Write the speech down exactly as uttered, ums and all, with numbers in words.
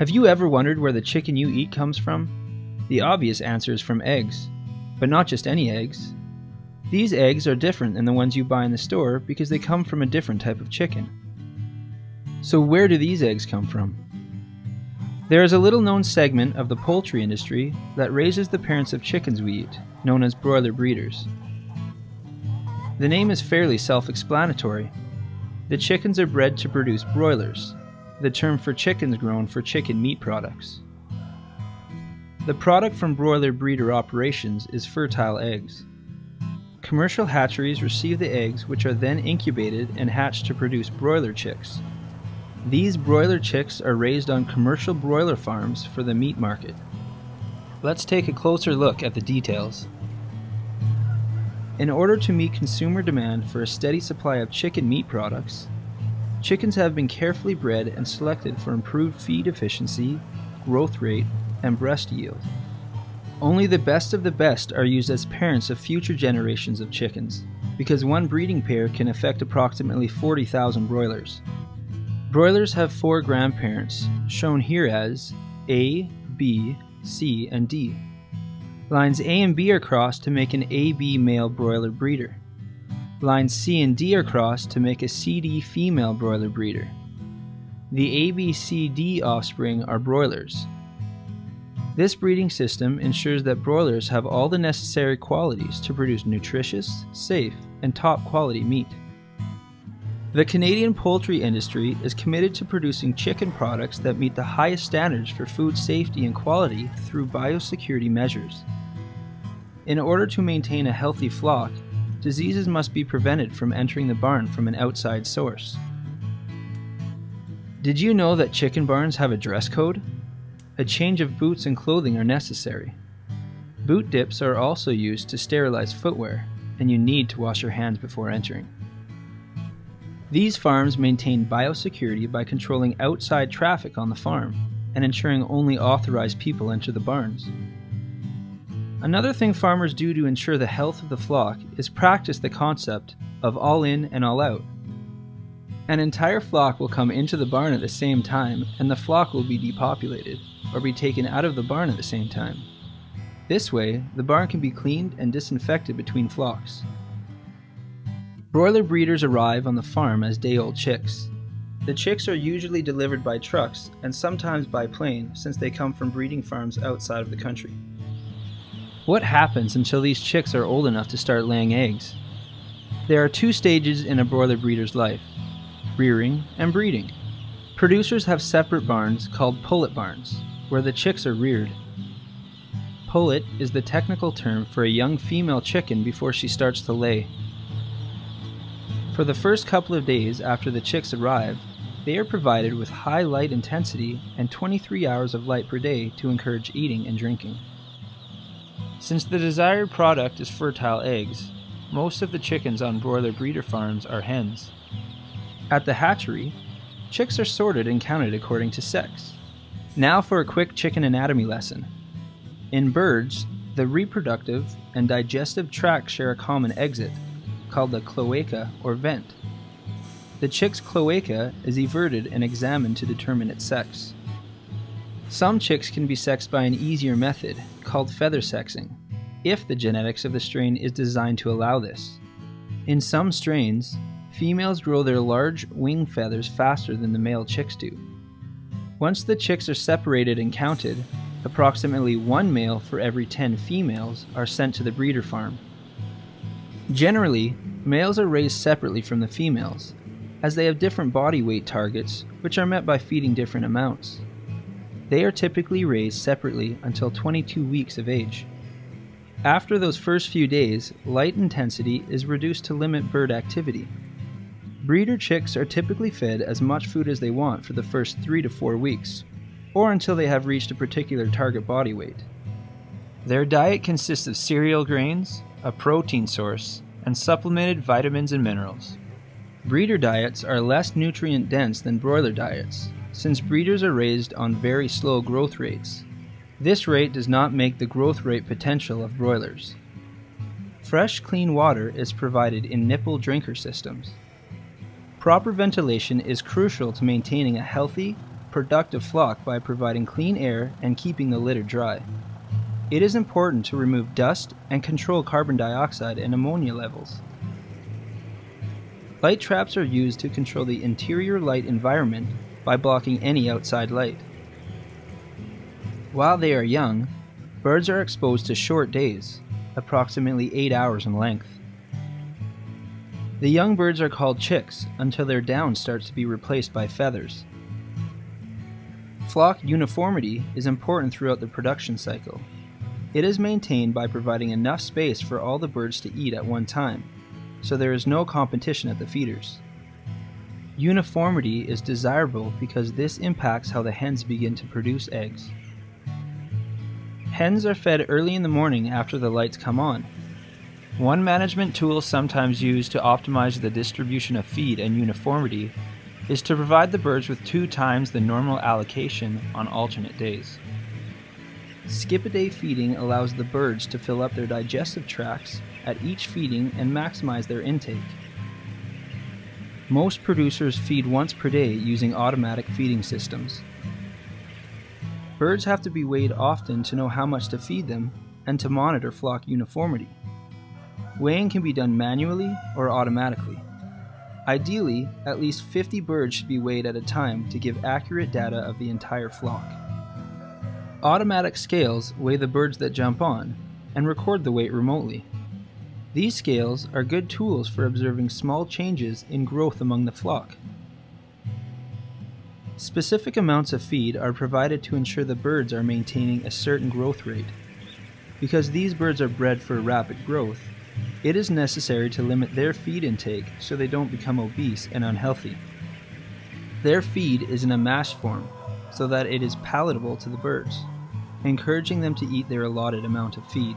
Have you ever wondered where the chicken you eat comes from? The obvious answer is from eggs, but not just any eggs. These eggs are different than the ones you buy in the store because they come from a different type of chicken. So where do these eggs come from? There is a little-known segment of the poultry industry that raises the parents of chickens we eat, known as broiler breeders. The name is fairly self-explanatory. The chickens are bred to produce broilers, the term for chickens grown for chicken meat products. The product from broiler breeder operations is fertile eggs. Commercial hatcheries receive the eggs, which are then incubated and hatched to produce broiler chicks. These broiler chicks are raised on commercial broiler farms for the meat market. Let's take a closer look at the details. In order to meet consumer demand for a steady supply of chicken meat products, chickens have been carefully bred and selected for improved feed efficiency, growth rate, and breast yield. Only the best of the best are used as parents of future generations of chickens, because one breeding pair can affect approximately forty thousand broilers. Broilers have four grandparents, shown here as A, B, C, and D. Lines A and B are crossed to make an A B male broiler breeder. Lines C and D are crossed to make a C D female broiler breeder. The A B C D offspring are broilers. This breeding system ensures that broilers have all the necessary qualities to produce nutritious, safe, and top-quality meat. The Canadian poultry industry is committed to producing chicken products that meet the highest standards for food safety and quality through biosecurity measures. In order to maintain a healthy flock, diseases must be prevented from entering the barn from an outside source. Did you know that chicken barns have a dress code? A change of boots and clothing are necessary. Boot dips are also used to sterilize footwear, and you need to wash your hands before entering. These farms maintain biosecurity by controlling outside traffic on the farm and ensuring only authorized people enter the barns. Another thing farmers do to ensure the health of the flock is practice the concept of all in and all out. An entire flock will come into the barn at the same time, and the flock will be depopulated or be taken out of the barn at the same time. This way, the barn can be cleaned and disinfected between flocks. Broiler breeders arrive on the farm as day-old chicks. The chicks are usually delivered by trucks and sometimes by plane, since they come from breeding farms outside of the country. What happens until these chicks are old enough to start laying eggs? There are two stages in a broiler breeder's life: rearing and breeding. Producers have separate barns called pullet barns, where the chicks are reared. Pullet is the technical term for a young female chicken before she starts to lay. For the first couple of days after the chicks arrive, they are provided with high light intensity and twenty-three hours of light per day to encourage eating and drinking. Since the desired product is fertile eggs, most of the chickens on broiler breeder farms are hens. At the hatchery, chicks are sorted and counted according to sex. Now for a quick chicken anatomy lesson. In birds, the reproductive and digestive tracts share a common exit, called the cloaca or vent. The chick's cloaca is everted and examined to determine its sex. Some chicks can be sexed by an easier method, called feather sexing, if the genetics of the strain is designed to allow this. In some strains, females grow their large wing feathers faster than the male chicks do. Once the chicks are separated and counted, approximately one male for every ten females are sent to the breeder farm. Generally, males are raised separately from the females, as they have different body weight targets, which are met by feeding different amounts. They are typically raised separately until twenty-two weeks of age. After those first few days, light intensity is reduced to limit bird activity. Breeder chicks are typically fed as much food as they want for the first three to four weeks, or until they have reached a particular target body weight. Their diet consists of cereal grains, a protein source, and supplemented vitamins and minerals. Breeder diets are less nutrient-dense than broiler diets, since breeders are raised on very slow growth rates. This rate does not make the growth rate potential of broilers. Fresh, clean water is provided in nipple drinker systems. Proper ventilation is crucial to maintaining a healthy, productive flock by providing clean air and keeping the litter dry. It is important to remove dust and control carbon dioxide and ammonia levels. Light traps are used to control the interior light environment by blocking any outside light. While they are young, birds are exposed to short days, approximately eight hours in length. The young birds are called chicks until their down starts to be replaced by feathers. Flock uniformity is important throughout the production cycle. It is maintained by providing enough space for all the birds to eat at one time, so there is no competition at the feeders. Uniformity is desirable because this impacts how the hens begin to produce eggs. Hens are fed early in the morning after the lights come on. One management tool sometimes used to optimize the distribution of feed and uniformity is to provide the birds with two times the normal allocation on alternate days. Skip-a-day feeding allows the birds to fill up their digestive tracts at each feeding and maximize their intake. Most producers feed once per day using automatic feeding systems. Birds have to be weighed often to know how much to feed them and to monitor flock uniformity. Weighing can be done manually or automatically. Ideally, at least fifty birds should be weighed at a time to give accurate data of the entire flock. Automatic scales weigh the birds that jump on and record the weight remotely. These scales are good tools for observing small changes in growth among the flock. Specific amounts of feed are provided to ensure the birds are maintaining a certain growth rate. Because these birds are bred for rapid growth, it is necessary to limit their feed intake so they don't become obese and unhealthy. Their feed is in a mash form, so that it is palatable to the birds, encouraging them to eat their allotted amount of feed.